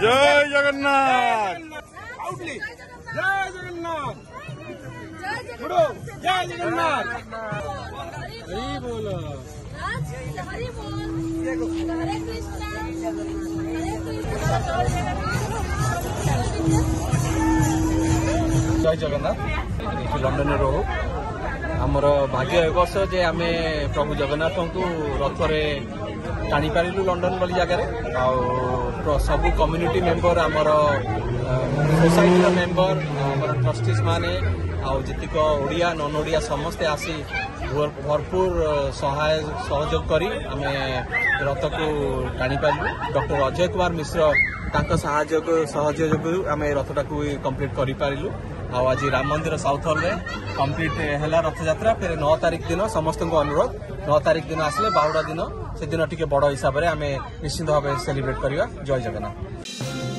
जय जगन्नाथ। जय जगन्नाथ। जय जगन्नाथ। हरी बोल हरी बोल। हरे कृष्णा हरे कृष्णा। जय जगन्नाथ। लंडन रो आमर भाग्य ए वर्ष जे आम प्रभु जगन्नाथ को रथरे टाणी पारू लंडन वाली जगार सबू कम्युनिटी मेंबर आमर सोसाइटी मेंबर आमर ट्रस्टीज मैंने आतीक ओडिया नन ओडिया समस्ते आसी भरपूर सहाय सहयोग करी आम रथ को टाणी पारू। डॉक्टर अजय कुमार मिश्र सहयोग आम रथटा को कम्प्लीट करूँ। आज राम मंदिर साउथ हॉल में कंप्लीट है रथयात्रा। फिर 9 तारीख दिन समस्त को अनुरोध 9 तारीख दिन आसले बाहुड़ा दिन से दिन टे बड़ हिसाब से आम निश्चिंत भाव सेलिब्रेट करवा। जय जगन्नाथ।